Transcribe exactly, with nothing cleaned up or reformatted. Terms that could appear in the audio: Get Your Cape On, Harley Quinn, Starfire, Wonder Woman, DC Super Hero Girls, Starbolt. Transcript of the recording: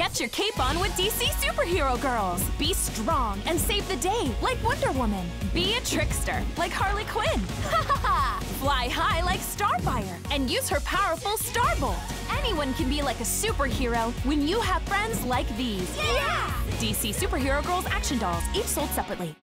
Get your cape on with D C Super Hero Girls. Be strong and save the day like Wonder Woman. Be a trickster like Harley Quinn. Ha ha ha! Fly high like Starfire and use her powerful Starbolt. Anyone can be like a superhero when you have friends like these. Yeah! D C Super Hero Girls action dolls, each sold separately.